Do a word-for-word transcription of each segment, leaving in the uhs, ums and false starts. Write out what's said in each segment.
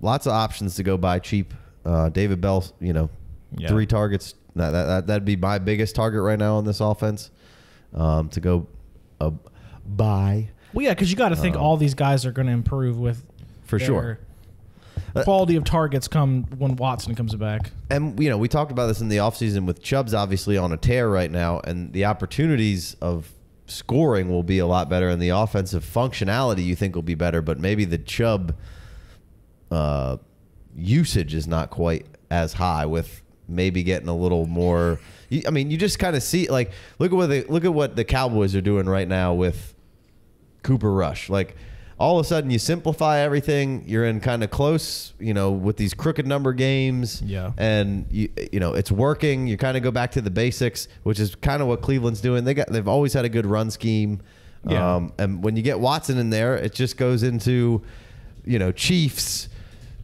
lots of options to go buy cheap. Uh, David Bell, you know, yeah. three targets. That, that, that'd be my biggest target right now on this offense, um, to go uh, buy. Well, yeah, because you got to think um, all these guys are going to improve with for their sure. quality of targets come when Watson comes back. And, you know, we talked about this in the offseason with Chubb's obviously on a tear right now, and the opportunities of scoring will be a lot better, and the offensive functionality you think will be better, but maybe the Chubb uh, usage is not quite as high with maybe getting a little more. I mean, you just kind of see, like, look at what they, look at what the Cowboys are doing right now with Cooper Rush. Like, all of a sudden, you simplify everything. You're in kind of close, you know, with these crooked number games. Yeah. And, you, you know, it's working. You kind of go back to the basics, which is kind of what Cleveland's doing. They got, they've always had a good run scheme. Yeah. Um, and when you get Watson in there, it just goes into, you know, Chiefs,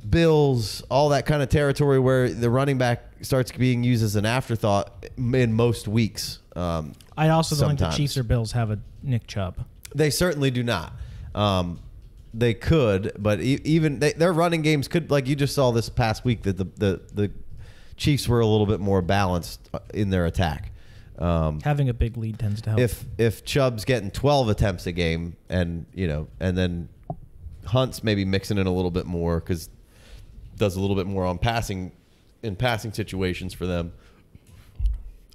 Bills, all that kind of territory where the running back starts being used as an afterthought in most weeks. Um, I also don't think the Chiefs or Bills have a Nick Chubb. They certainly do not. Um, they could, but e even they, their running games could, like you just saw this past week, that the, the, the Chiefs were a little bit more balanced in their attack. Um, Having a big lead tends to help. If, if Chubb's getting twelve attempts a game, and, you know, and then Hunt's maybe mixing in a little bit more, because does a little bit more on passing in passing situations for them.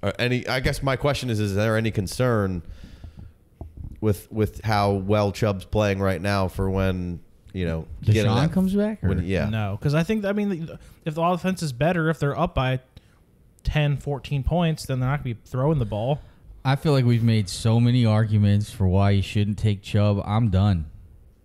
Or any, I guess my question is, is there any concern with with how well Chubb's playing right now for when, you know, Deshaun comes back? When, yeah. No, because I think, I mean, if the offense is better, if they're up by ten, fourteen points, then they're not going to be throwing the ball. I feel like we've made so many arguments for why you shouldn't take Chubb. I'm done.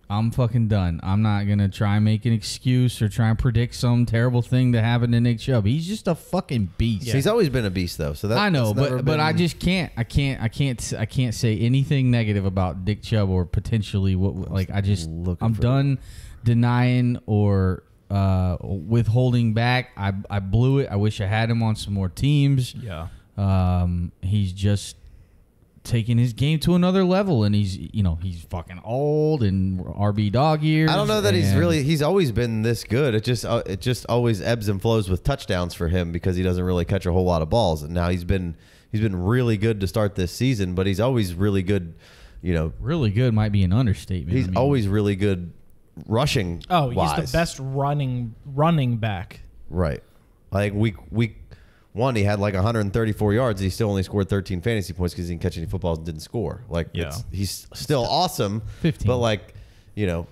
I'm fucking done. I'm not going to try and make an excuse or try and predict some terrible thing to happen to Nick Chubb. He's just a fucking beast. Yeah. He's always been a beast, though. So that, I know, but, been... but I just can't. I can't. I can't. I can't say anything negative about Nick Chubb or potentially what. Like, I just. I'm done that. denying or uh, withholding back. I I blew it. I wish I had him on some more teams. Yeah. Um. He's just taking his game to another level, and he's, you know, he's fucking old and R B dog years. I don't know that he's really, he's always been this good. It just, uh, it just always ebbs and flows with touchdowns for him, because he doesn't really catch a whole lot of balls. And now he's been, he's been really good to start this season, but he's always really good, you know, really good might be an understatement. He's I mean, always really good rushing. Oh, he's wise. the best running, running back. Right. Like week, week, One, he had like one hundred thirty-four yards. And he still only scored thirteen fantasy points because he didn't catch any footballs and didn't score. Like, yeah. it's, he's still awesome. fifteen. But, like, you know,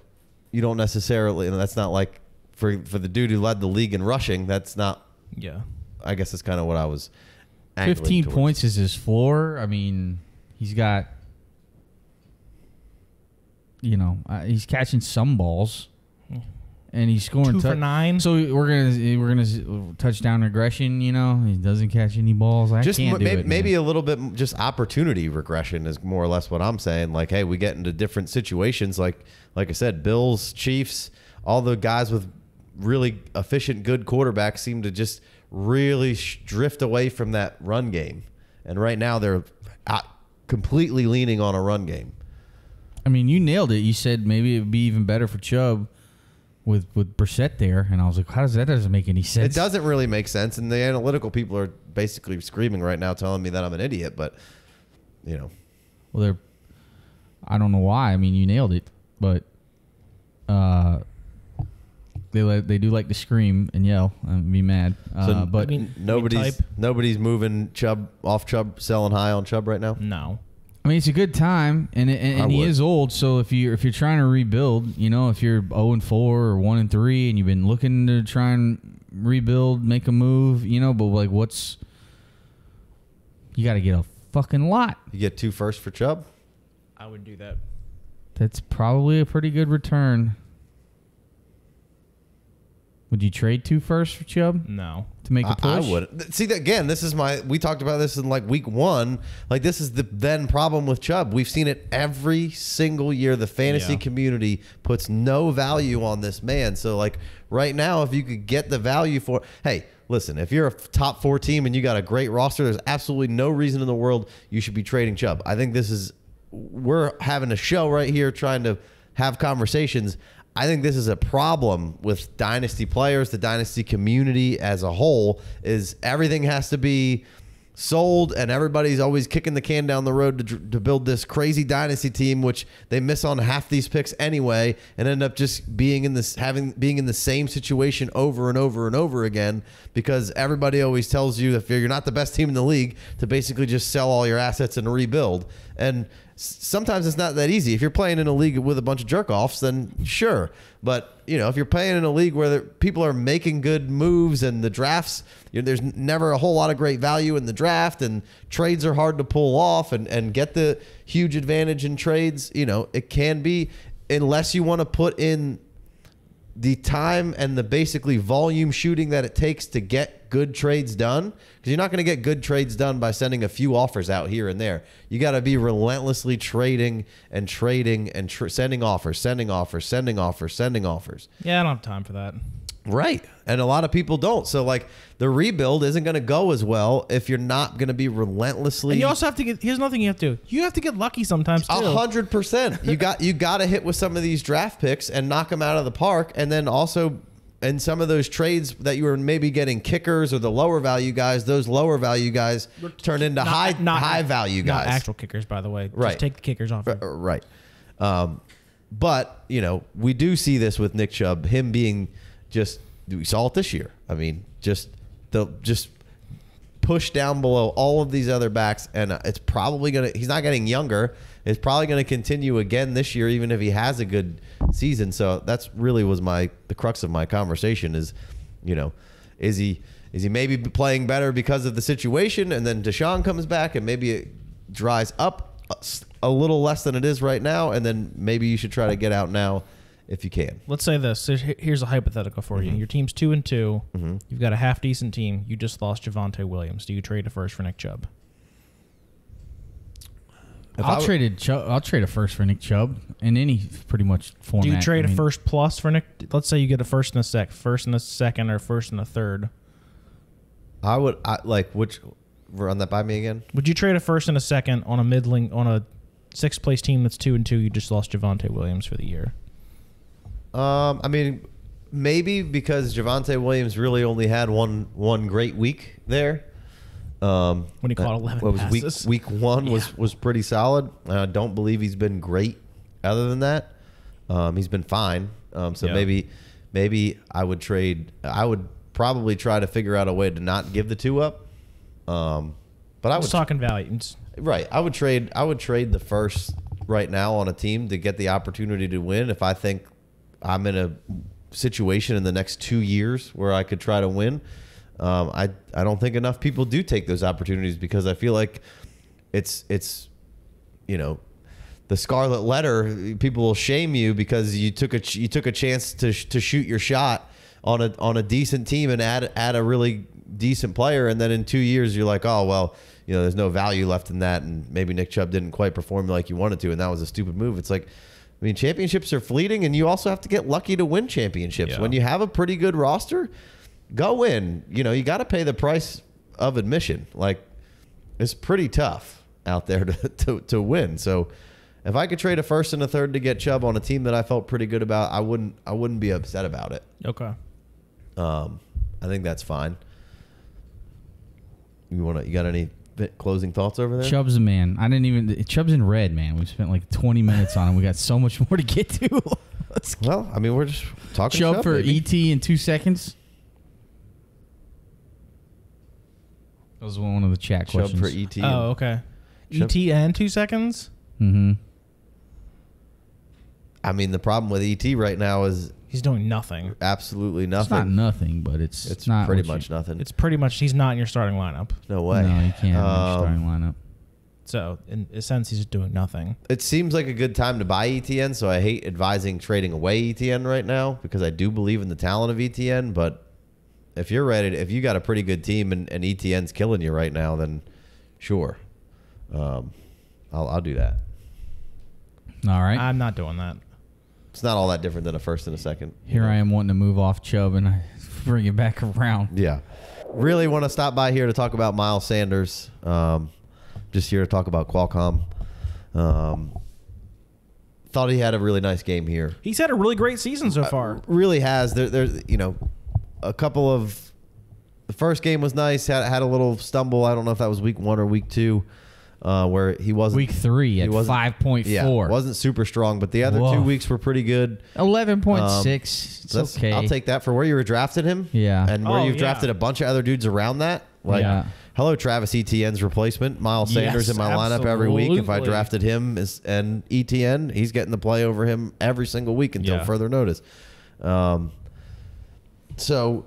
you don't necessarily, and that's not like for for the dude who led the league in rushing. That's not. Yeah. I guess that's kind of what I was. fifteen towards. Points is his floor. I mean, he's got, you know, uh, he's catching some balls. And he's scoring two for nine. So we're gonna we're gonna touchdown regression. You know, he doesn't catch any balls. I just can't do maybe, it, maybe a little bit. Just opportunity regression is more or less what I'm saying. Like, hey, we get into different situations. Like, like I said, Bills, Chiefs, all the guys with really efficient, good quarterbacks seem to just really drift away from that run game. And right now they're completely leaning on a run game. I mean, you nailed it. You said maybe it would be even better for Chubb with with Brissett there, and I was like, how does that doesn't make any sense? It doesn't really make sense, and the analytical people are basically screaming right now, telling me that I'm an idiot. But, you know, well, they're I don't know why. I mean, you nailed it, but uh, they let, they do like to scream and yell and be mad. Uh, so, but I mean, nobody's nobody's moving Chubb off Chubb, selling high on Chubb right now. No. I mean, it's a good time, and and, and he is old. So if you if you're trying to rebuild, you know, if you're zero and four or one and three, and you've been looking to try and rebuild, make a move, you know, but like, what's you got to get a fucking lot. You get two first for Chubb. I would do that. That's probably a pretty good return. Would you trade two first for Chubb? No. To make a push? I, I would. See, again, this is my, we talked about this in like week one. Like, this is the then problem with Chubb. We've seen it every single year. The fantasy yeah. community puts no value on this man. So, like, right now, if you could get the value for, hey, listen, if you're a top four team and you got a great roster, there's absolutely no reason in the world you should be trading Chubb. I think this is, we're having a show right here trying to have conversations. I think this is a problem with dynasty players, the dynasty community as a whole, is everything has to be sold and everybody's always kicking the can down the road to, to build this crazy dynasty team, which they miss on half these picks anyway and end up just being in this having being in the same situation over and over and over again, because everybody always tells you that you're not the best team in the league to basically just sell all your assets and rebuild. And sometimes it's not that easy. If you're playing in a league with a bunch of jerk-offs, then sure. But, you know, if you're playing in a league where the, people are making good moves and the drafts, you know, there's never a whole lot of great value in the draft, and trades are hard to pull off and, and get the huge advantage in trades, you know, it can be, unless you want to put in the time and the basically volume shooting that it takes to get good trades done, because you're not going to get good trades done by sending a few offers out here and there. You got to be relentlessly trading and trading and tr sending offers, sending offers, sending offers, sending offers. Yeah, I don't have time for that. Right. And a lot of people don't. So like the rebuild isn't going to go as well if you're not going to be relentlessly. And you also have to get, here's nothing you have to do. You have to get lucky sometimes too. A hundred percent. You got, you got to hit with some of these draft picks and knock them out of the park. And then also in some of those trades that you were maybe getting kickers or the lower value guys, those lower value guys turn into not, high, not, high value guys. Not actual kickers, by the way. Right. Just take the kickers off. Right. Right. Um, but you know, we do see this with Nick Chubb, him being, just we saw it this year. I mean, just the just push down below all of these other backs, and it's probably gonna. He's not getting younger. It's probably gonna continue again this year, even if he has a good season. So that's really was my the crux of my conversation is, you know, is he is he maybe playing better because of the situation, and then Deshaun comes back, and maybe it dries up a little less than it is right now, and then maybe you should try to get out now. If you can. Let's say this. Here's a hypothetical for mm-hmm. you. Your team's two and two. Mm-hmm. You've got a half decent team. You just lost Javonte Williams. Do you trade a first for Nick Chubb? If I'll trade a I'll trade a first for Nick Chubb in any pretty much format. Do you trade I mean, a first plus for Nick? Let's say you get a first and a sec, first and a second, or first and a third. I would I, like which run that by me again. Would you trade a first and a second on a middling on a sixth place team that's two and two? You just lost Javonte Williams for the year. Um, I mean, maybe because Javonte Williams really only had one one great week there. Um, when he caught eleven what passes. Was week week one yeah. was was pretty solid. I uh, don't believe he's been great. Other than that, um, he's been fine. Um, so yep. maybe maybe I would trade. I would probably try to figure out a way to not give the two up. Um, but I was talking value. Right, I would trade. I would trade the first right now on a team to get the opportunity to win if I think I'm in a situation in the next two years where I could try to win. Um, I, I don't think enough people do take those opportunities because I feel like it's, it's, you know, the scarlet letter. People will shame you because you took a, you took a chance to, sh to shoot your shot on a, on a decent team and add, add a really decent player. And then in two years, you're like, oh, well, you know, there's no value left in that. And maybe Nick Chubb didn't quite perform like you wanted to. And that was a stupid move. It's like, I mean, championships are fleeting, and you also have to get lucky to win championships. Yeah. When you have a pretty good roster, go in. You know, you got to pay the price of admission. Like, it's pretty tough out there to, to, to win. So if I could trade a first and a third to get Chubb on a team that I felt pretty good about, I wouldn't I wouldn't be upset about it. Okay. Um, I think that's fine. You want to? You got any closing thoughts over there? Chubb's a man. I didn't even. Chubb's in red, man. We've spent like twenty minutes on him. We got so much more to get to. Let's well, I mean, we're just talking Chubb, Chubb for maybe. E T in two seconds. That was one of the chat Chubb questions. Chubb for E T. Oh, okay. Chubb. E T and two seconds. Mm-hmm. I mean, the problem with E T right now is he's doing nothing. Absolutely nothing. It's not nothing, but it's it's not pretty much you, nothing. It's pretty much he's not in your starting lineup. No way. No, he can't um, in your starting lineup. So in a sense, he's just doing nothing. It seems like a good time to buy Etienne, so I hate advising trading away Etienne right now because I do believe in the talent of Etienne. But if you're ready, if you got a pretty good team and, and Etienne's killing you right now, then sure, um, I'll I'll do that. All right, I'm not doing that. It's not all that different than a first and a second. Here I am wanting to move off Chubb and I bring it back around. Yeah. Really want to stop by here to talk about Miles Sanders. Um, just here to talk about Qualcomm. Um, thought he had a really nice game here. He's had a really great season so far. Uh, really has. There, there's, you know, a couple of... The first game was nice. Had, had a little stumble. I don't know if that was week one or week two, uh, where he wasn't... Week three at five point four. Yeah, wasn't super strong, but the other Whoa. two weeks were pretty good. eleven point six. Um, it's okay. I'll take that for where you were drafted him. Yeah. And where oh, you've yeah. drafted a bunch of other dudes around that. Like, yeah. hello, Travis Etienne's replacement. Miles Sanders yes, in my absolutely. lineup every week. If I drafted him as, and Etienne, he's getting the play over him every single week until yeah. further notice. Um, so...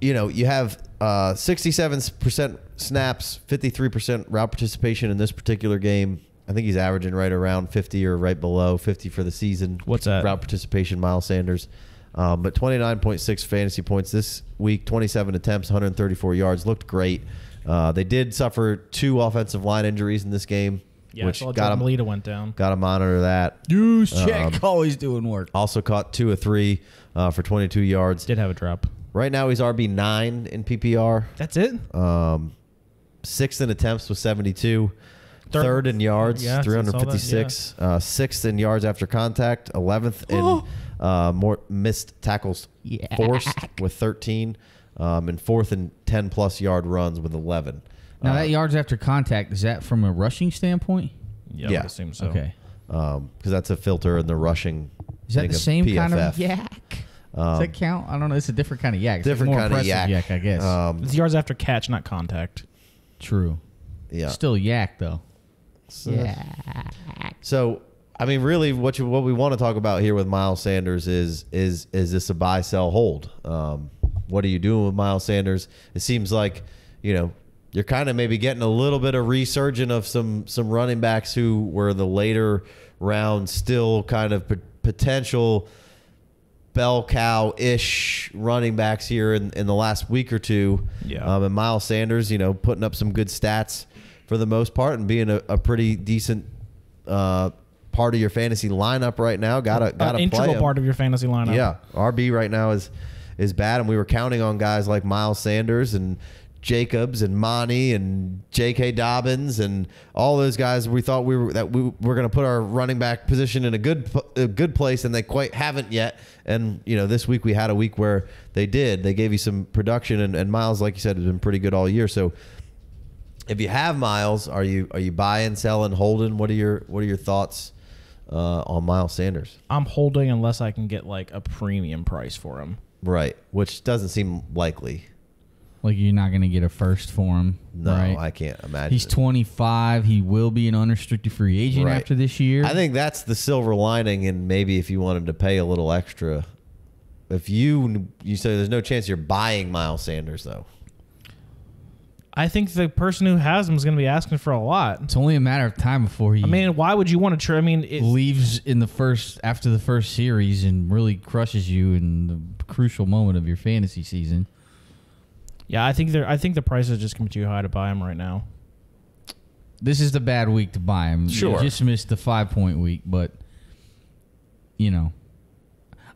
You know, you have uh, sixty-seven percent snaps, fifty-three percent route participation in this particular game. I think he's averaging right around fifty or right below fifty for the season. What's that? Route participation, Miles Sanders. Um, but twenty-nine point six fantasy points this week, twenty-seven attempts, one hundred thirty-four yards. Looked great. Uh, they did suffer two offensive line injuries in this game. Yeah, which got him, Melita went down. Got to monitor that. News check. Um, always doing work. Also caught two of three uh, for twenty-two yards. Did have a drop. Right now, he's R B nine in P P R. That's it? Um, sixth in attempts with seventy-two. Third, Third in yards, yeah, three hundred fifty-six. That, yeah. uh, sixth in yards after contact. eleventh oh. in uh, more missed tackles yeah. forced with thirteen. Um, and fourth in ten-plus yard runs with eleven. Now, uh, that yards after contact, is that from a rushing standpoint? Yeah, yeah. I assume so. Okay. Because um, that's a filter in the rushing. Is that the same P F F. Kind of yak? Um, Does that count? I don't know. It's a different kind of yak. It's different like more kind of yak. yak, I guess. Um, it's yards after catch, not contact. True. Yeah. Still yak though. So, yak. So, I mean, really, what you what we want to talk about here with Miles Sanders is is is this a buy, sell, hold? Um, what are you doing with Miles Sanders? It seems like, you know, you're kind of maybe getting a little bit of resurgence of some some running backs who were the later round, still kind of potential bell cow-ish running backs here in, in the last week or two. Yeah. Um, and Miles Sanders, you know, putting up some good stats for the most part and being a, a pretty decent uh, part of your fantasy lineup right now. Gotta, gotta play him. An integral part of your fantasy lineup. Yeah. R B right now is, is bad, and we were counting on guys like Miles Sanders and Jacobs and Monty and J K Dobbins and all those guys we thought we were that we were going to put our running back position in a good a good place, and they quite haven't yet. And you know, this week we had a week where they did. They gave you some production, and, and Miles, like you said, has been pretty good all year. So if you have Miles, are you are you buying, selling, holding? What are your what are your thoughts uh, on Miles Sanders? I'm holding unless I can get like a premium price for him. Right, which doesn't seem likely. Like, you're not going to get a first for him. No, right? I can't imagine. He's twenty-five. He will be an unrestricted free agent right. after this year. I think that's the silver lining, and maybe if you want him to pay a little extra. If you you say there's no chance you're buying Miles Sanders, though. I think the person who has him is going to be asking for a lot. It's only a matter of time before he... I mean, why would you want to... Try, I mean, it, leaves in the first after the first series and really crushes you in the crucial moment of your fantasy season. Yeah, I think they're. I think the price is just going to be too high to buy him right now. This is the bad week to buy him. Sure, you just missed the five point week, but you know,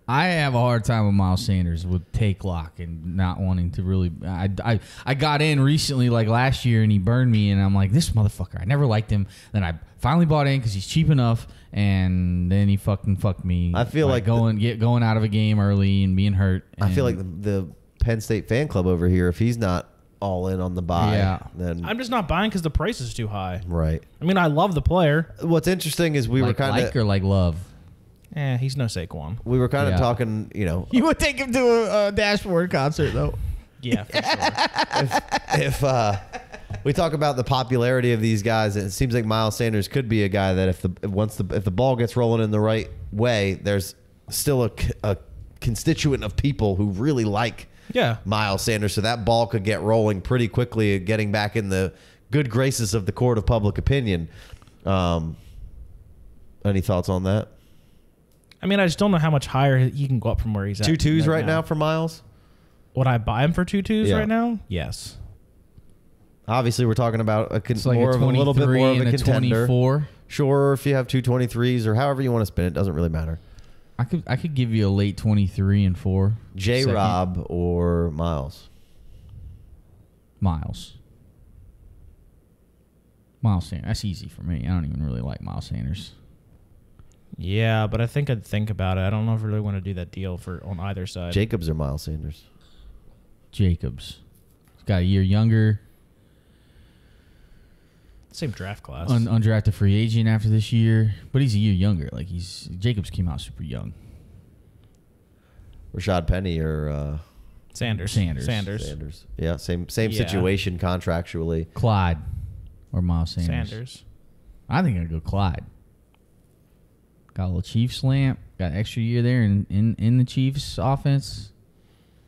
I have a hard time with Miles Sanders with take lock and not wanting to really. I, I I got in recently, like last year, and he burned me, and I'm like, this motherfucker. I never liked him. Then I finally bought in because he's cheap enough, and then he fucking fucked me. I feel like, like going the, get going out of a game early and being hurt. And I feel like the. the Penn State fan club over here. If he's not all in on the buy, yeah. then I'm just not buying because the price is too high. Right. I mean, I love the player. What's interesting is we like, were kind of like or like love. Eh, he's no Saquon. We were kind of yeah. talking. You know, you would take him to a, a Dashboard concert though. Yeah, for sure. if if uh, we talk about the popularity of these guys, it seems like Miles Sanders could be a guy that if the once the if the ball gets rolling in the right way, there's still a, a constituent of people who really like. Yeah, Miles Sanders. So that ball could get rolling pretty quickly, getting back in the good graces of the court of public opinion. Um, any thoughts on that? I mean, I just don't know how much higher he can go up from where he's at. Two twos right now for Miles? Would I buy him for two twos right now? Yes. Obviously, we're talking about a, con like more a, of a little bit more of a contender. twenty-four. Sure, if you have two twenty-threes or however you want to spin it, doesn't really matter. I could I could give you a late twenty-three and four. J Rob or Miles. Miles. Miles Sanders. That's easy for me. I don't even really like Miles Sanders. Yeah, but I think I'd think about it. I don't know if I really want to do that deal for on either side. Jacobs or Miles Sanders? Jacobs. He's got a year younger. Same draft class. Un undrafted free agent after this year, but he's a year younger. Like he's Jacobs came out super young. Rashad Penny or uh, Sanders. Sanders. Sanders. Sanders. Yeah, same same yeah. situation contractually. Clyde or Miles Sanders. Sanders. I think I'd go Clyde. Got a little Chiefs slant. Got an extra year there in, in, in the Chiefs offense.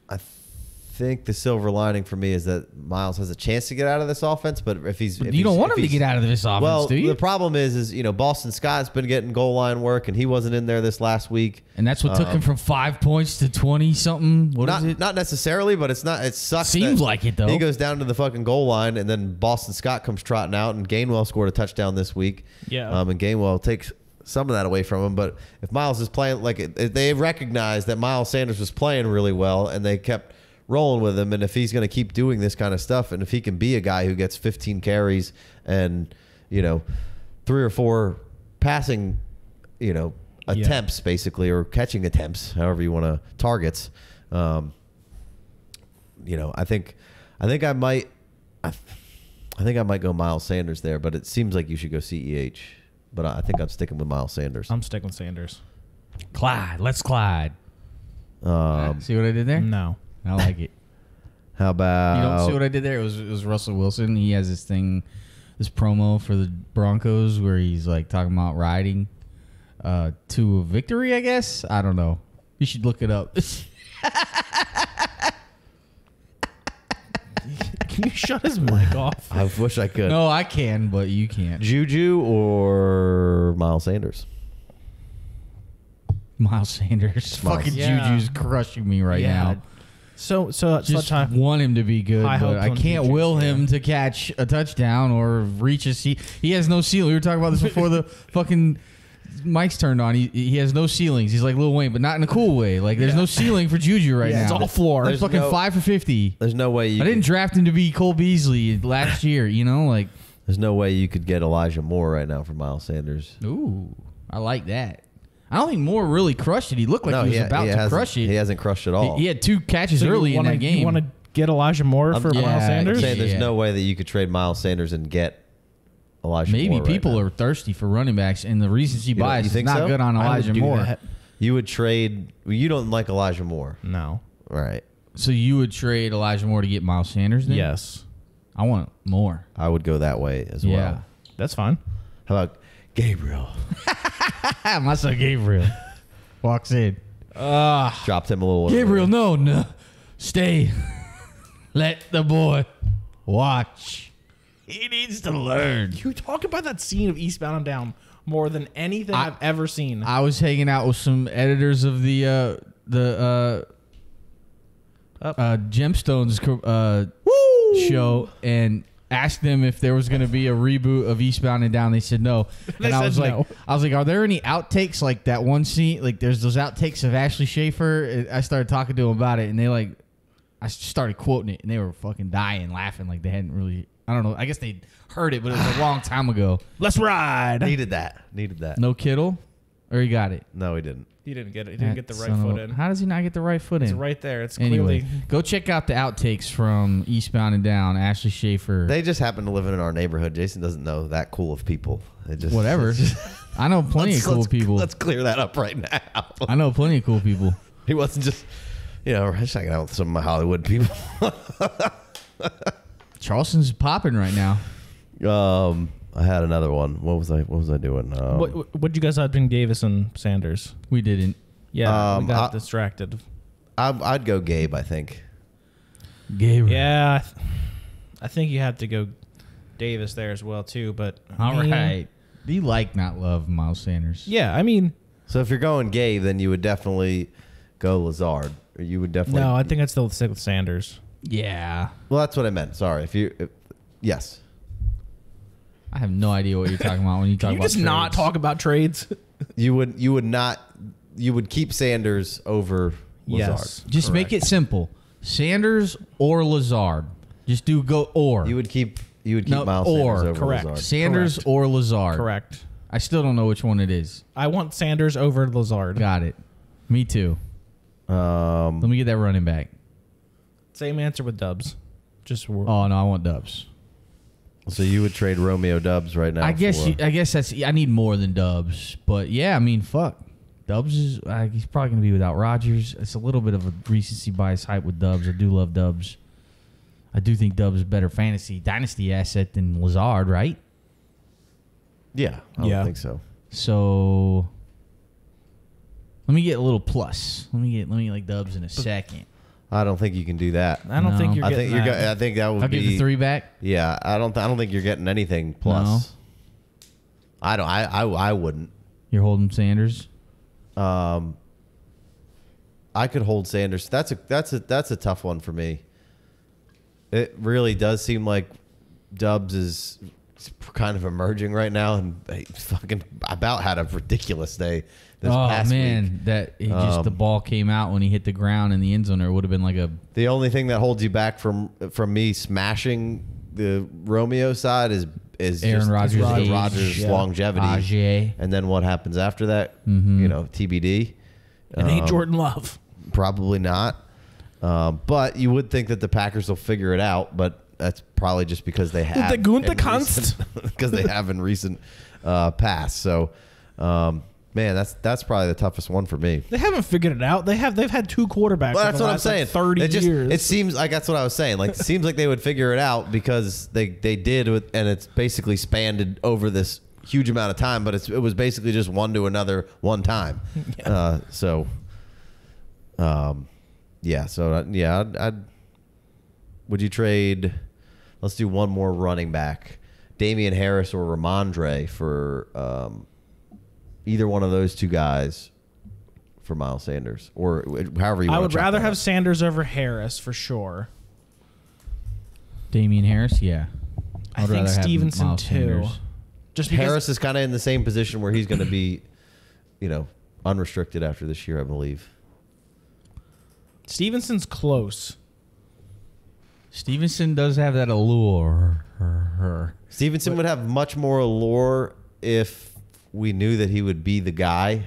I think the silver lining for me is that Miles has a chance to get out of this offense, but if he's... But if you he's, don't want him to get out of this offense, well, do you? Well, the problem is, is, you know, Boston Scott's been getting goal line work, and he wasn't in there this last week. And that's what um, took him from five points to twenty-something. What not, is it? Not necessarily, but it's not... It sucks. Seems like it, though. He goes down to the fucking goal line, and then Boston Scott comes trotting out, and Gainwell scored a touchdown this week. Yeah. Um, and Gainwell takes... some of that away from him, but if Miles is playing, like if they recognized that Miles Sanders was playing really well and they kept rolling with him, and if he's going to keep doing this kind of stuff, and if he can be a guy who gets fifteen carries and, you know, three or four passing, you know, attempts yeah. basically, or catching attempts, however you want to, targets, um, you know, I think, I think I might, I, I think I might go Miles Sanders there, but it seems like you should go C E H. But I think I'm sticking with Miles Sanders. I'm sticking with Sanders. Clyde. Let's Clyde. Um, see what I did there? No. I like it. How about... You don't see what I did there? It was, it was Russell Wilson. He has this thing, this promo for the Broncos where he's like talking about riding uh, to a victory, I guess. I don't know. You should look it up. Can you shut his mic off? I wish I could. No, I can, but you can't. Juju or Miles Sanders? Miles Sanders. Miles. Fucking yeah. Juju's crushing me right yeah. now. So, so just I want him to be good. I, but I can't Juju's, will him yeah. to catch a touchdown or reach a seat. He has no ceiling. We were talking about this before the fucking mic's turned on. He, he has no ceilings. He's like Lil Wayne, but not in a cool way. Like there's yeah. no ceiling for Juju right yeah, now. It's all floor. There's fucking no, five for fifty. There's no way you I didn't could. draft him to be Cole Beasley last year, you know, like there's no way you could get Elijah Moore right now for Miles Sanders. Ooh, I like that. I don't think Moore really crushed it. He looked like no, he was he, about he to crush it. He hasn't crushed it all. He, he had two catches so early wanna, in that game. You want to get Elijah Moore I'm, for yeah, Miles Sanders? Saying there's yeah. no way that you could trade Miles Sanders and get Elijah Maybe Moore people right are thirsty for running backs, and the recency bias is not so? good on Elijah Moore. That. You would trade... Well, you don't like Elijah Moore. No. All right. So you would trade Elijah Moore to get Miles Sanders then? Yes. I want Moore. I would go that way as yeah. well. That's fine. How about Gabriel? My son Gabriel walks in. Uh, Dropped him a little. Gabriel, early. no, no. Stay. Let the boy watch. He needs to learn. You talk about that scene of Eastbound and Down more than anything I, I've ever seen. I was hanging out with some editors of the uh, the uh, uh, Gemstones uh, show and asked them if there was going to be a reboot of Eastbound and Down. They said no, and I was like, no. I was like, are there any outtakes like that one scene? Like, there's those outtakes of Ashley Schaefer. I started talking to them about it, and they like, I started quoting it, and they were fucking dying laughing, like they hadn't really. I don't know. I guess they heard it, but it was a long time ago. Let's ride. Needed that. Needed that. No Kittle? Or he got it? No, he didn't. He didn't get it. He didn't that get the right foot in. How does he not get the right foot in? It's right there. It's anyway, clearly. Go check out the outtakes from Eastbound and Down. Ashley Schaefer. They just happen to live in our neighborhood. Jason doesn't know that cool of people. It just, Whatever. Just, I know plenty of cool let's, people. Let's clear that up right now. I know plenty of cool people. He wasn't just, you know, just hanging out with some of my Hollywood people. Charleston's popping right now. Um, I had another one. What was I? What was I doing? Um, what What did you guys have between Davis and Sanders? We didn't. Yeah, um, we got I, distracted. I, I'd go Gabe. I think. Gabe. Yeah, I, th I think you have to go Davis there as well too. But all I mean, right, you like not love Miles Sanders. Yeah, I mean. So if you're going Gabe, then you would definitely go Lazard. Or you would definitely. No, I think I'd still stick with Sanders. Yeah. Well, that's what I meant. Sorry. If you, if, yes. I have no idea what you're talking about when you talk you about. You just trades. Not talk about trades. You would. You would not. You would keep Sanders over Lazard. Yes. Just Correct. Make it simple. Sanders or Lazard. Just do go or. You would keep. You would keep no, Miles or Sanders over Correct. Lazard. Sanders Correct. or Lazard. Correct. I still don't know which one it is. I want Sanders over Lazard. Got it. Me too. Um, Let me get that running back. Same answer with Dubs. Just world. Oh, no, I want Dubs. So you would trade Romeo Dubs right now? I guess you, I guess that's I need more than Dubs. But, yeah, I mean, fuck. Dubs is uh, he's probably going to be without Rodgers. It's a little bit of a recency bias hype with Dubs. I do love Dubs. I do think Dubs is a better fantasy dynasty asset than Lazard, right? Yeah, I yeah. don't think so. So let me get a little plus. Let me get let me like Dubs in a second. I don't think you can do that. I don't no. think you're I getting think that. You're, I think that would I'll be... I'll get the three back? Yeah, I don't I don't think you're getting anything plus. No. I don't I, I I wouldn't. You're holding Sanders? Um I could hold Sanders. That's a that's a that's a tough one for me. It really does seem like Dubs is kind of emerging right now, and he fucking about had a ridiculous day this oh, past man, week. Oh man, that he just um, the ball came out when he hit the ground in the end zone, or it would have been like a. The only thing that holds you back from from me smashing the Romeo side is is Aaron Rodgers, Rodgers, Rodgers yeah. longevity, Ajay. And then what happens after that, mm-hmm. you know, T B D. It um, ain't Jordan Love. Probably not. Uh, but you would think that the Packers will figure it out, but that's probably just because they have the Gutekunst because they have in recent uh, past. So, um, man, that's that's probably the toughest one for me. They haven't figured it out. They have they've had two quarterbacks. Well, that's what I'm saying. Like Thirty it just, years. It seems like that's what I was saying. Like it seems like they would figure it out because they they did, with, and it's basically spanned over this huge amount of time. But it's, it was basically just one to another one time. Yeah. Uh, so, um, yeah. So yeah, I'd, I'd would you trade? Let's do one more running back. Damian Harris or Rhamondre for um, either one of those two guys for Miles Sanders or however you want to. I would rather have Sanders over Harris for sure. Damian Harris, yeah. I, I think Stevenson too. Sanders. Just Harris is kind of in the same position where he's going to be, you know, unrestricted after this year, I believe. Stevenson's close. Stevenson does have that allure. Stevenson but, would have much more allure if we knew that he would be the guy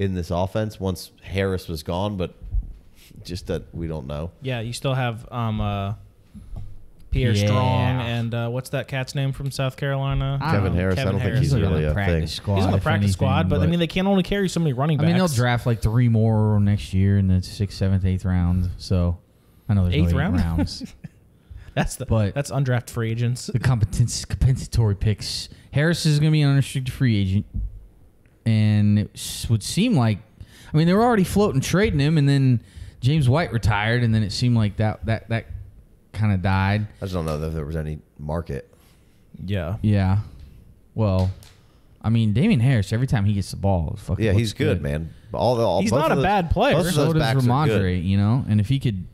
in this offense once Harris was gone, but just that we don't know. Yeah, you still have um, uh, Pierre yeah. Strong and uh, what's that cat's name from South Carolina? Kevin um, Harris. Kevin I don't Harris. think he's, he's really a thing. Squad, he's on the practice anything, squad, but, but I mean, they can only carry so many running backs. I mean, they'll draft like three more next year in the sixth, seventh, eighth round, so... I know there's eighth no eight round? rounds. that's the but that's undrafted free agents. The competence compensatory picks. Harris is going to be an unrestricted free agent, and it would seem like, I mean, they were already floating trading him, and then James White retired, and then it seemed like that that that kind of died. I just don't know if there was any market. Yeah. Yeah. Well, I mean, Damian Harris, every time he gets the ball, fucking yeah, he's good, good, man. All the all, he's not a those, bad player. Both of those so backs does Rhamondre, you know, and if he could.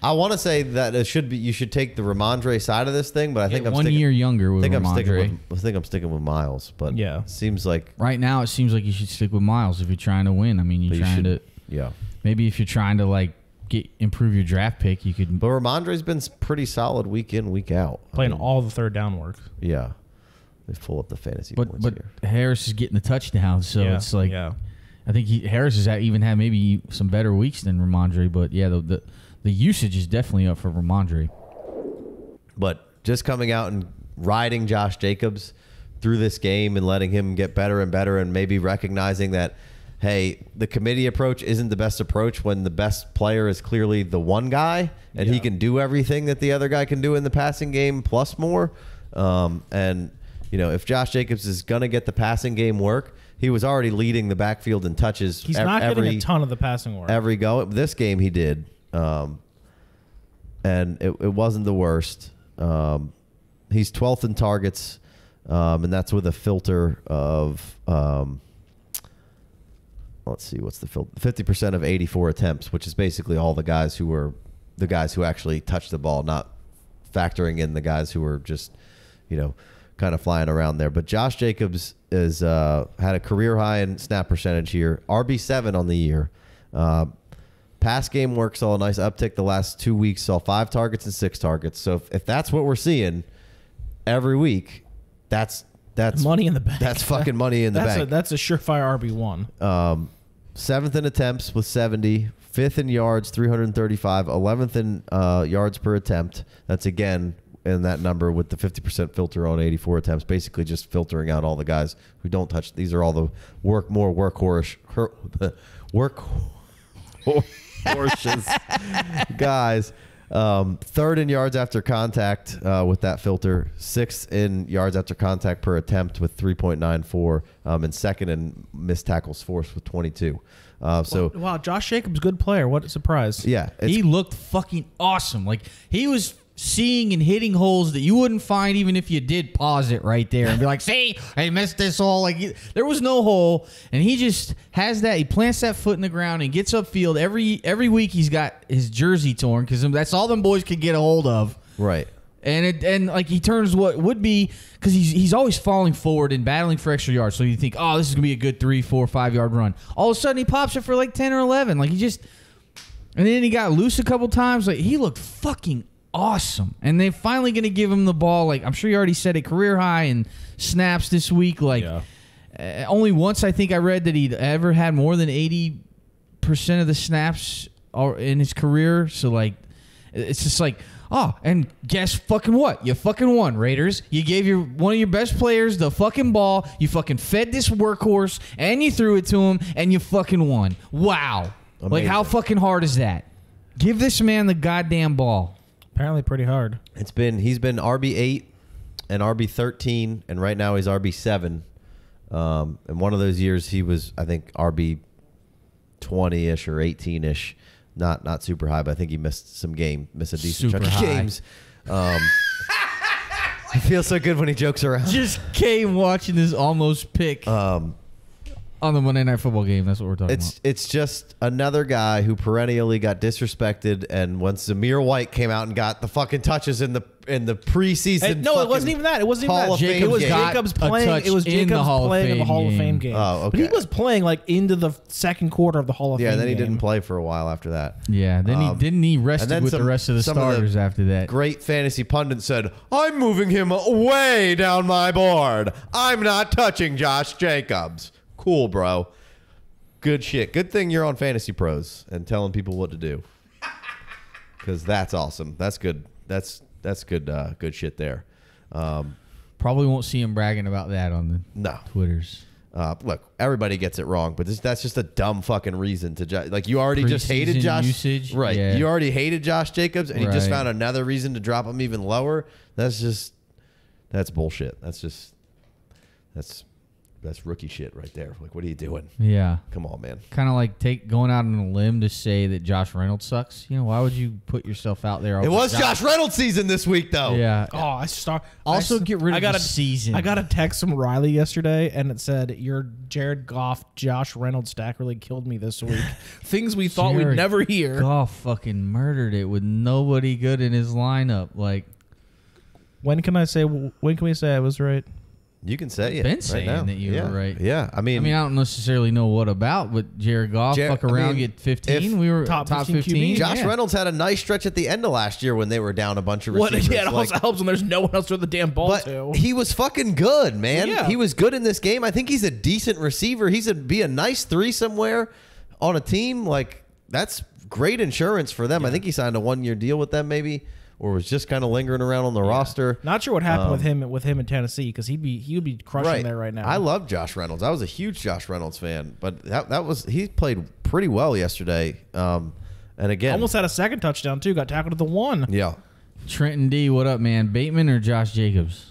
I want to say that it should be. You should take the Rhamondre side of this thing, but I think yeah, I'm one sticking, year younger with I think Rhamondre. I'm sticking with, I think I'm sticking with Miles, but yeah, it seems like right now it seems like you should stick with Miles if you're trying to win. I mean, you're you trying should, to yeah. Maybe if you're trying to like get improve your draft pick, you could. But Ramondre's been pretty solid week in, week out, playing I mean, all the third down work. Yeah, they pull up the fantasy but, points but here. Harris is getting the touchdown, so yeah, it's like yeah. I think he, Harris has even had maybe some better weeks than Rhamondre, but yeah, the. the The usage is definitely up for Rhamondre. But just coming out and riding Josh Jacobs through this game and letting him get better and better and maybe recognizing that, hey, the committee approach isn't the best approach when the best player is clearly the one guy and yeah. he can do everything that the other guy can do in the passing game plus more. Um, and, you know, if Josh Jacobs is going to get the passing game work, he was already leading the backfield in touches. He's ev not getting every, a ton of the passing work. Every go. This game he did. Um, and it, it wasn't the worst. Um, he's twelfth in targets, um, and that's with a filter of, um, let's see, what's the filter? fifty percent of eighty-four attempts, which is basically all the guys who were, the guys who actually touched the ball, not factoring in the guys who were just, you know, kind of flying around there. But Josh Jacobs is, uh, had a career high in snap percentage here, R B seven on the year. Um, uh, Pass game work saw a nice uptick the last two weeks, saw five targets and six targets. So if, if that's what we're seeing every week, that's That's money in the bank. That's fucking money in the that's bank. A, that's a surefire R B one. Um, seventh in attempts with seventy. Fifth in yards, three hundred thirty-five. eleventh in uh, yards per attempt. That's again in that number with the fifty percent filter on eighty-four attempts. Basically just filtering out all the guys who don't touch. These are all the work more workhorse. Work horses guys. Um, third in yards after contact uh, with that filter. Sixth in yards after contact per attempt with three point nine four. Um, and second in missed tackles forced with twenty-two. Uh, so wow, wow, Josh Jacobs, good player. What a surprise. Yeah. He looked fucking awesome. Like, he was seeing and hitting holes that you wouldn't find even if you did pause it right there and be like, see, I missed this all. Like, there was no hole, and he just has that. He plants that foot in the ground and gets upfield. Every every week he's got his jersey torn because that's all them boys could get a hold of. Right. And, it, and like, he turns what would be, because he's, he's always falling forward and battling for extra yards. So you think, oh, this is going to be a good three, four, five-yard run. All of a sudden he pops it for like ten or eleven. Like, he just, and then he got loose a couple times. Like, he looked fucking awesome. And they're finally going to give him the ball. Like, I'm sure you already said it, career high in snaps this week. Like, yeah. uh, only once I think I read that he'd ever had more than eighty percent of the snaps in his career. So, like, it's just like, oh, and guess fucking what? You fucking won, Raiders. You gave your one of your best players the fucking ball. You fucking fed this workhorse, and you threw it to him, and you fucking won. Wow. Amazing. Like, how fucking hard is that? Give this man the goddamn ball. Apparently pretty hard. It's been he's been R B eight and R B thirteen, and right now he's R B seven. Um, and one of those years he was, I think, R B twenty-ish or eighteen-ish. Not not super high, but I think he missed some game, missed a decent super chunk high. of games. Um, it feels so good when he jokes around. Just came watching this almost pick um, on the Monday Night Football game. That's what we're talking it's, about. It's just another guy who perennially got disrespected, and when Zamir White came out and got the fucking touches in the in the preseason, hey, no, it wasn't even that. It wasn't even that. Jacob, it was Jacobs playing. It was Jacobs playing in the Hall of Fame game. Oh, okay. But he was playing like into the second quarter of the Hall of yeah, Fame. Yeah, then he game. didn't play for a while after that. Yeah, then um, he didn't he rested with some, the rest of the starters of the after that. Great fantasy pundit said, "I'm moving him way down my board. I'm not touching Josh Jacobs." Cool, bro. Good shit. Good thing you're on Fantasy Pros and telling people what to do, because that's awesome. That's good. That's That's good uh, good shit there. Um, Probably won't see him bragging about that on the no. Twitters. Uh, look, everybody gets it wrong, but this, that's just a dumb fucking reason to... Like, you already Preseason just hated Josh... Usage, right. Yeah. You already hated Josh Jacobs, and right. you just found another reason to drop him even lower. That's just... That's bullshit. That's just... That's... That's rookie shit right there. Like, what are you doing? Yeah. Come on, man. Kind of like take going out on a limb to say that Josh Reynolds sucks. You know, why would you put yourself out there? It was Josh Reynolds season this week, though. Yeah. Oh, I start. Also, I, get rid I of got the a, season. I got a text from Riley yesterday, and it said, your Jared Goff, Josh Reynolds stack really killed me this week. Things we thought Jared we'd never hear. Goff fucking murdered it with nobody good in his lineup. Like, when can I say, when can we say I was right? You can say it. Been right saying now. that you yeah. were right. Yeah, I mean, I mean, I don't necessarily know what about, but Jared Goff Jer fuck around I mean, get fifteen. We were top, top fifteen. fifteen Josh yeah. Reynolds had a nice stretch at the end of last year when they were down a bunch of receivers. What, yeah, it like, also helps when there's no one else with the damn ball. But to. he was fucking good, man. Yeah. He was good in this game. I think he's a decent receiver. He's a be a nice three somewhere on a team. Like, that's great insurance for them. Yeah. I think he signed a one year deal with them, maybe. Or was just kind of lingering around on the yeah. roster. Not sure what happened um, with him with him in Tennessee, because he'd be he would be crushing right. there right now. I love Josh Reynolds. I was a huge Josh Reynolds fan, but that that was he played pretty well yesterday. Um, and again, almost had a second touchdown too. Got tackled at the one. Yeah. Trenton D, what up, man? Bateman or Josh Jacobs?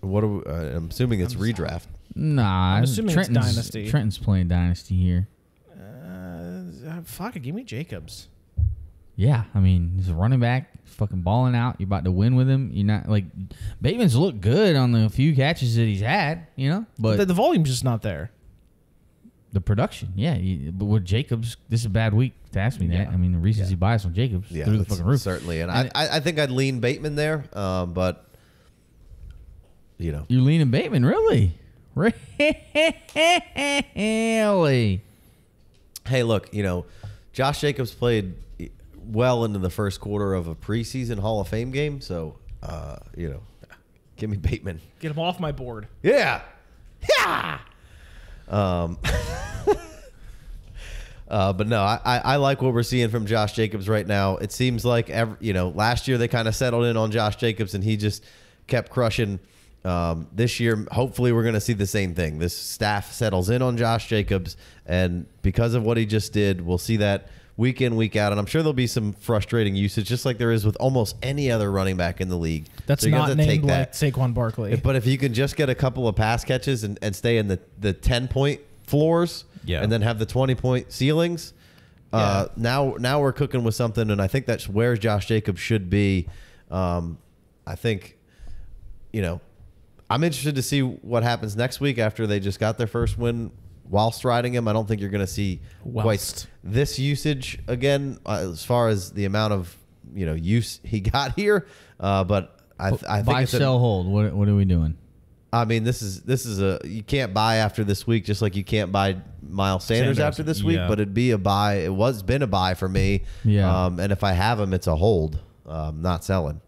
What are we, uh, I'm assuming it's I'm redraft. Nah, I'm assuming Trenton's, it's dynasty. Trenton's playing dynasty here. Uh, fuck it, give me Jacobs. Yeah, I mean, he's a running back, fucking balling out. You're about to win with him. You're not like Bateman's looked good on the few catches that he's had, you know, but the, the volume's just not there. The production, yeah. You, but with Jacobs, this is a bad week to ask me that. Yeah. I mean, the recency yeah. bias on Jacobs yeah, through the fucking roof, certainly. And, and I, it, I think I'd lean Bateman there, um, but you know, you're leaning Bateman, really, really. Hey, look, you know, Josh Jacobs played well into the first quarter of a preseason Hall of Fame game, so uh, you know, Give me Bateman. Get him off my board. Yeah. Yeah. Um, uh, but no, I, I like what we're seeing from Josh Jacobs right now. It seems like, every, you know, last year they kind of settled in on Josh Jacobs and he just kept crushing. Um, this year, hopefully we're going to see the same thing. This staff settles in on Josh Jacobs. And because of what he just did, we'll see that week in, week out. And I'm sure there'll be some frustrating usage, just like there is with almost any other running back in the league. That's so not named take like that. Saquon Barkley. But if you can just get a couple of pass catches and, and stay in the, the ten-point floors yeah. and then have the twenty-point ceilings, yeah. uh, now now we're cooking with something. And I think that's where Josh Jacobs should be. Um, I think, you know, I'm interested to see what happens next week after they just got their first win whilst riding him. I don't think you're going to see whilst. quite this usage again uh, as far as the amount of you know use he got here. Uh, but I, th I think buy, it's sell, a, hold. What what are we doing? I mean, this is this is a you can't buy after this week, just like you can't buy Miles Sanders, Sanders. after this week. Yeah. But it'd be a buy. It was been a buy for me. Yeah. Um, and if I have him, it's a hold. Um, not selling.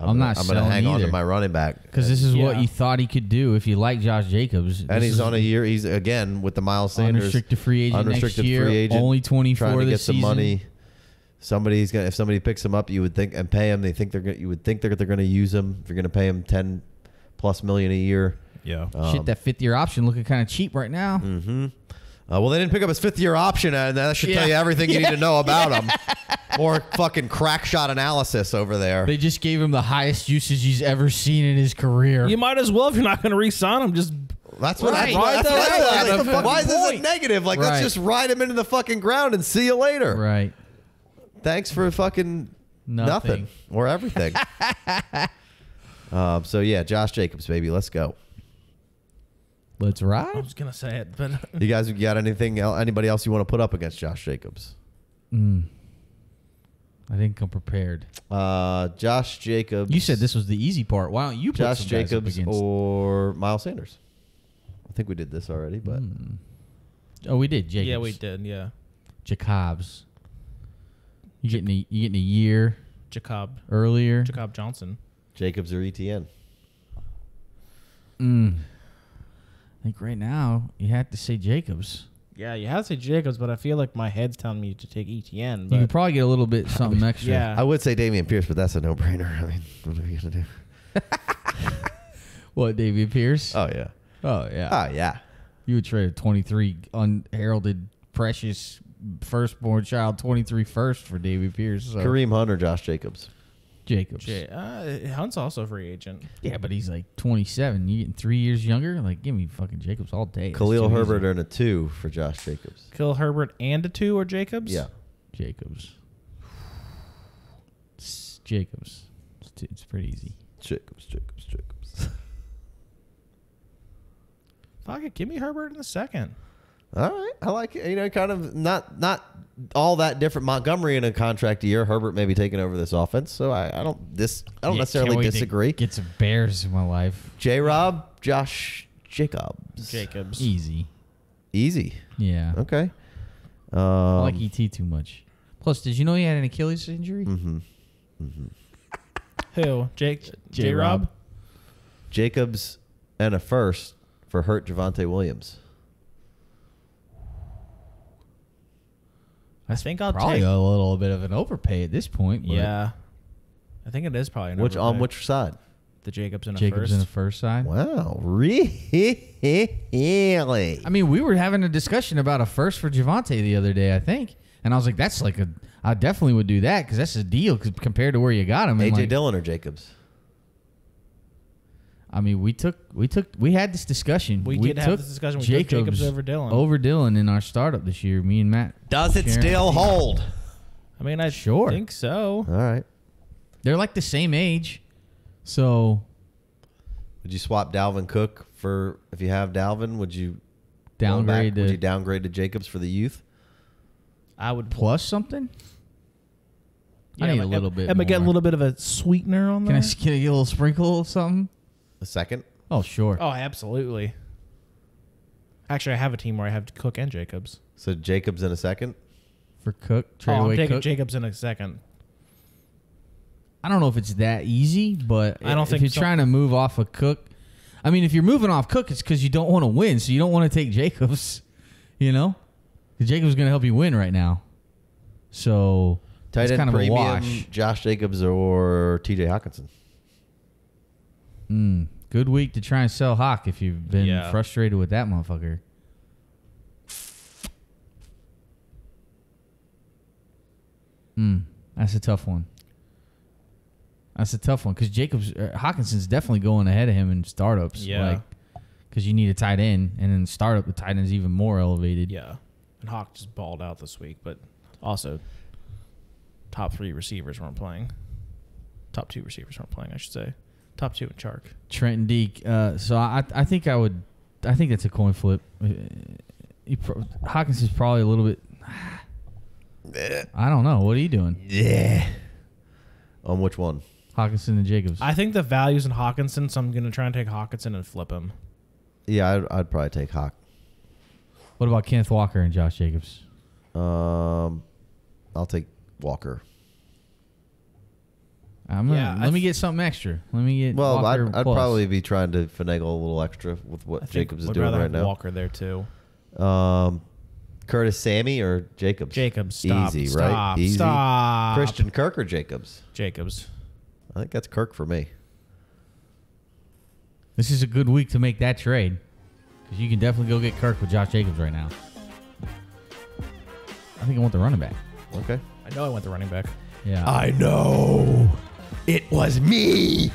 I'm, I'm not. Gonna, I'm going to hang either. on to my running back because this is yeah. what you thought he could do if you like Josh Jacobs. And he's is, on a year. He's again with the Miles Sanders unrestricted free agent. Unrestricted next year, free agent. Only twenty-four. Trying to get some season. money. Somebody's gonna. If somebody picks him up, you would think and pay him. They think they're. Gonna, you would think they're. They're going to use him. If you're going to pay him ten plus million a year. Yeah. Um, Shit, that fifth-year option looking kind of cheap right now. Mm-hmm. Uh, well, they didn't pick up his fifth-year option, and that should yeah. tell you everything you yeah. need to know about him. More fucking crack shot analysis over there. They just gave him the highest usage he's ever seen in his career. You might as well if you're not going to re-sign him. Just that's what right. I. Right. That's that's right. That's the fucking Why is this point. a negative? Like right. let's just ride him into the fucking ground and see you later. Right. Thanks for fucking nothing, nothing or everything. um. So yeah, Josh Jacobs, baby, let's go. Let's ride. I was gonna say it, but you guys got anything? Else, anybody else you want to put up against Josh Jacobs? Hmm. I think I'm prepared. Uh, Josh Jacobs. You said this was the easy part. Why don't you put Josh Jacobs or Miles Sanders? I think we did this already, but mm. oh, we did. Jacobs. Yeah, we did. Yeah, Jacobs. You getting a, you getting a year? Jacob earlier. Jacob Johnson. Jacobs or Etienne. Mm. I think right now you have to say Jacobs. Yeah, you have to say Jacobs, but I feel like my head's telling me to take Etienne. You could probably get a little bit something extra. Yeah. I would say Dameon Pierce, but that's a no-brainer. I mean, what are you going to do? What, Dameon Pierce? Oh, yeah. Oh, yeah. Oh, yeah. You would trade a twenty-three unheralded, precious, firstborn child, twenty-three first for Dameon Pierce. So. Kareem Hunt or Josh Jacobs? Jacobs. J uh, Hunt's also a free agent. Yeah, but he's like twenty-seven. You getting three years younger? Like, give me fucking Jacobs all day. Khalil Herbert earned a two for Josh Jacobs. Khalil Herbert and a two or Jacobs? Yeah. Jacobs. It's Jacobs. It's, it's pretty easy. Jacobs, Jacobs, Jacobs. Fuck it. Give me Herbert in the second. All right. I like it. You know, kind of not not all that different. Montgomery in a contract year. Herbert maybe taking over this offense. So I, I don't this I don't yeah, necessarily disagree. Get some Bears in my life. J Rob, yeah. Josh Jacobs. Jacobs. Easy. Easy. Yeah. Okay. Um, I like E T too much. Plus, did you know he had an Achilles injury? Mm-hmm. Mm-hmm. Who? Jake J Rob? Jacobs and a first for hurt Javonte Williams. I think I'll probably take a little bit of an overpay at this point. Yeah, I think it is probably an which overpay. On which side? The Jacobs and a Jacobs first. Jacobs and a first side. Wow, really? I mean, we were having a discussion about a first for Javonte the other day, I think, and I was like, "That's like a, I definitely would do that because that's a deal compared to where you got him." A J like, Dillon or Jacobs? I mean, we took we took we had this discussion. We, we did took have this discussion. We Jacobs, took Jacobs over Dillon, over Dillon in our startup this year. Me and Matt. Does it still hold? I mean, I sure think so. All right, they're like the same age, so would you swap Dalvin Cook for if you have Dalvin? Would you downgrade? Back, to, would you downgrade to Jacobs for the youth? I would plus something. Yeah, I need I'm a little I'm, bit. Am I getting a little bit of a sweetener on that? Can I get a little sprinkle of something? A second? Oh, sure. Oh, absolutely. Actually, I have a team where I have Cook and Jacobs. So Jacobs in a second? For Cook? Trade oh, away I'm taking Cook? Jacobs in a second. I don't know if it's that easy, but I don't if think you're so. trying to move off of Cook, I mean, if you're moving off Cook, it's because you don't want to win, so you don't want to take Jacobs, you know? Jacobs is going to help you win right now. So tight end kind of premium, a wash. Josh Jacobs or T J Hawkinson. Mm, good week to try and sell Hawk if you've been yeah. frustrated with that motherfucker. Mm, that's a tough one. That's a tough one because Jacobs, uh, Hawkinson's definitely going ahead of him in startups. Yeah, because like, you need a tight end, and in startup the tight end's even more elevated. Yeah, and Hawk just balled out this week, but also top three receivers weren't playing. Top two receivers weren't playing, I should say. Top two in Chark, Trent and Deke. Uh, so I, I think I would, I think that's a coin flip. He pro, Hawkinson's probably a little bit. I don't know. What are you doing? Yeah. On which one? Hawkinson and Jacobs. I think the value's in Hawkinson, so I'm going to try and take Hawkinson and flip him. Yeah, I'd, I'd probably take Hawk. What about Kenneth Walker and Josh Jacobs? Um, I'll take Walker. I'm gonna, yeah, let I me get something extra. Let me get well, Walker I'd, I'd probably be trying to finagle a little extra with what I Jacobs is doing right have now. Walker there too. Um, Curtis Sammy or Jacobs? Jacobs. Stop, Easy, stop, right? Easy. Stop. Christian Kirk or Jacobs? Jacobs. I think that's Kirk for me. This is a good week to make that trade because you can definitely go get Kirk with Josh Jacobs right now. I think I want the running back. Okay. I know I want the running back. Yeah. I know. It was me.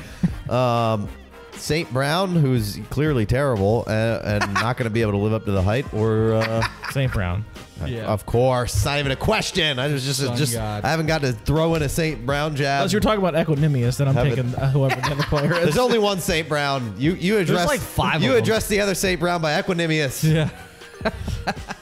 um, Saint Brown, who's clearly terrible uh, and not going to be able to live up to the hype, or uh, Saint Brown, uh, yeah. of course, it's not even a question. I was just, Son just, God. I haven't got to throw in a Saint Brown jab. Unless you're talking about Equanimius, then I'm haven't. taking uh, whoever the other player is. There's only one Saint Brown. You you address like five. You address the other Saint Brown by Equanimius. Yeah.